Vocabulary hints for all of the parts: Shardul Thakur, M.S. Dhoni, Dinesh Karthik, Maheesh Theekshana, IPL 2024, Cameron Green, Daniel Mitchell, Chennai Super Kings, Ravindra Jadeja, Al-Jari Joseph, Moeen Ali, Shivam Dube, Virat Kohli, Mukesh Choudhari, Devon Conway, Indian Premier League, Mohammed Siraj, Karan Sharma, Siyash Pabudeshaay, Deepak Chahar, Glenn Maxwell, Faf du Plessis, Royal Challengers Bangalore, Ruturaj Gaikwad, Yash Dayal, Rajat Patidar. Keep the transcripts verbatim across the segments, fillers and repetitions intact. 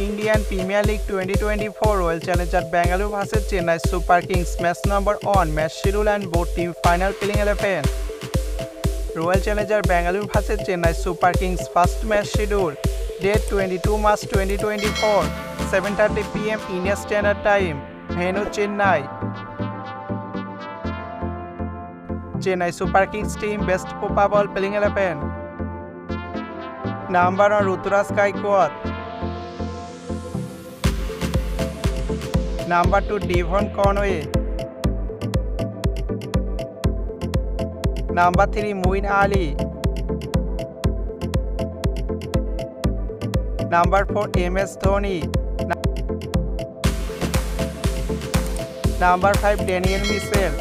Indian Premier League twenty twenty-four Royal Challengers Bangalore versus Chennai Super Kings match number one, match schedule and both team final playing eleven. Royal Challengers Bangalore versus Chennai Super Kings first match schedule, date twenty-second March twenty twenty-four, seven thirty p m India Standard Time, venue Chennai. Chennai Super Kings team best probable playing eleven. Number one, Ruturaj Gaikwad. Number two, Devon Conway. Number three, Moeen Ali. Number four, M S Dhoni. Number five, Daniel Mitchell.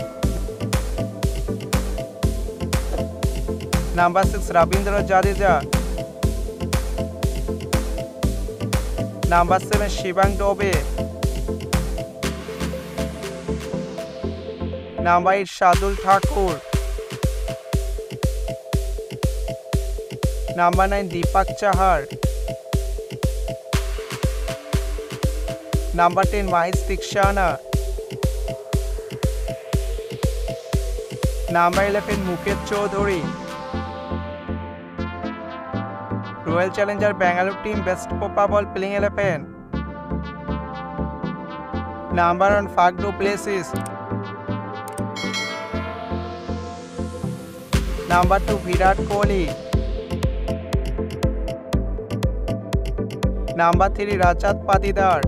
Number six, Ravindra Jadeja. Number seven, Shivam Dube. Number eight, Shardul Thakur. Number nine, Deepak Chahar. Number ten, Maheesh Theekshana. Number eleven, Mukesh Choudhari. Royal Challenger Bangalore team best probable playing eleven. Number one, Faf du Plessis. Number two, Virat Kohli. Number three, Rajat Patidar.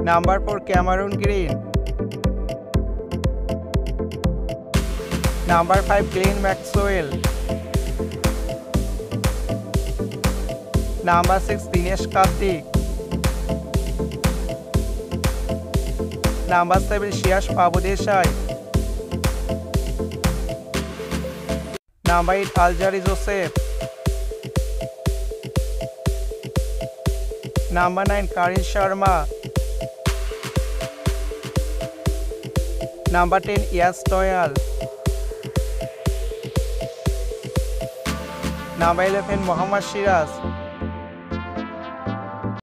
Number four, Cameron Green. Number five, Glenn Maxwell. Number six, Dinesh Karthik. Number seven, Siyash Pabudeshaay. Number eight, Al-Jari Joseph. Number nine, Karan Sharma. Number ten, Yash Dayal. Number eleven, Mohammed Siraj.